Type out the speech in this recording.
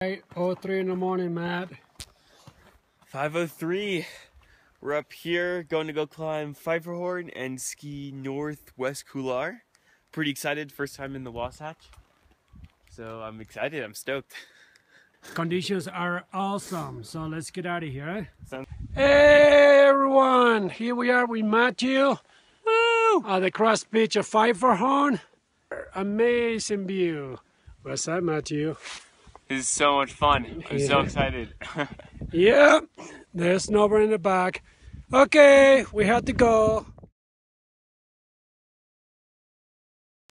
8:03 in the morning, Matt. 5:03. We're up here going to go climb Pfeifferhorn and ski northwest Kular. Pretty excited, first time in the Wasatch. So I'm excited, I'm stoked. Conditions are awesome, so let's get out of here. Eh? Hey everyone, here we are with Matthew Woo! At the cross pitch of Pfeifferhorn. Amazing view. What's up, Matthew? This is so much fun. I'm so excited. Yeah, there's snowboard in the back. Okay, we have to go.